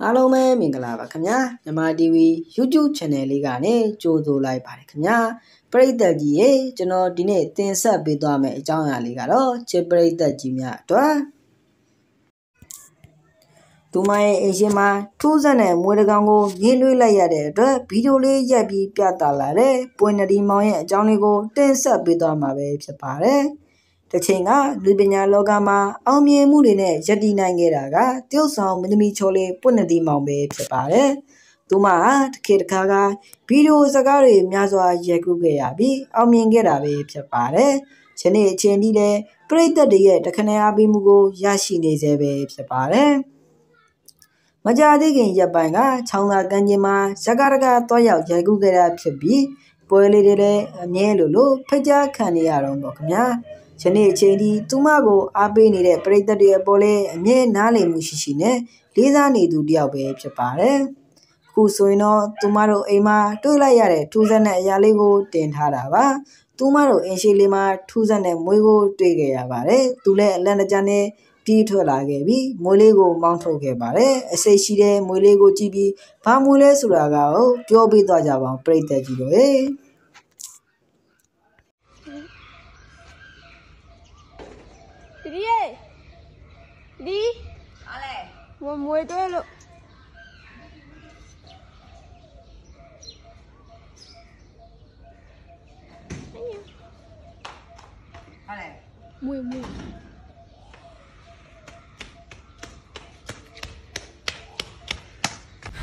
Alome Mingala Kanya, Yamadiwi, YouTube channel Ligane, Jodo Lai Parikanya, Break the G, General Dine, Tensa Bidome, Jana Ligaro, Chebrate the Jimia Dora. To my Ejima, Tuzane, Mudagango, Yelu Layade, the Pidole Yabi Piatalare, Buenadimoye, Jonigo, Tensa Bidoma Waves Pare. The Chinga, Lubina Logama, Almie Muline, Jadina Geraga, Tilson, Minimichole, Punadi Mombe, Separe, Duma, Kirkaga, Pido Zagari, Miazwa, Jacugabi, Almien Gerabe, Separe, Chene Chenide, Great the Diet, the Canabi Mugo, Yashine Zebe, Separe. Majadi Yabanga, Changa Ganjima, Sagaraga, Toya, Jagugera, Sebi, Boilede, Mielulu, Peja, Caniaron Bocamia. Chene Chedi, Tumago, Abinide, Preda de Bole, Nye Nale Mushishine, Liza Nidu Diabe, Chapare, Kusoino, Tumaro Ema, Tulayare, Tuzan Yalego, Ten Harava, Tumaro Enchilima, Tuzan and Mugo, Tegeabare, Tule Lanajane, Tito Lagebi, Molego, Montro Gebare, Seshide, Molego Tibi, Pamule Suragao, Jobi Dojavan, Preda Giroe. Đi ở đây mua muối tôi luôn ở đây muối muối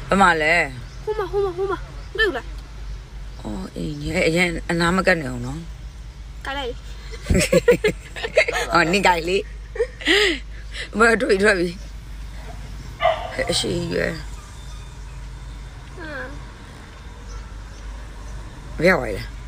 ở mà lẽ hôm mà được rồi oh vậy anh làm cái nào nó cái này oh ní cái gì Where do we drive? She, where are you?